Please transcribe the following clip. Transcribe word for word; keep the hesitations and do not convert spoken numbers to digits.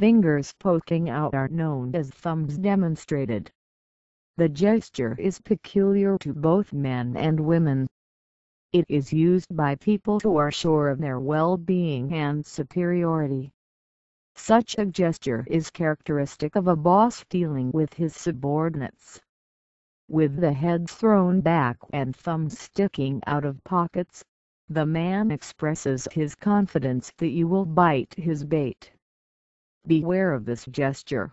Fingers poking out are known as thumbs demonstrated. The gesture is peculiar to both men and women. It is used by people who are sure of their well-being and superiority. Such a gesture is characteristic of a boss dealing with his subordinates. With the head thrown back and thumbs sticking out of pockets, the man expresses his confidence that you will bite his bait. Beware of this gesture.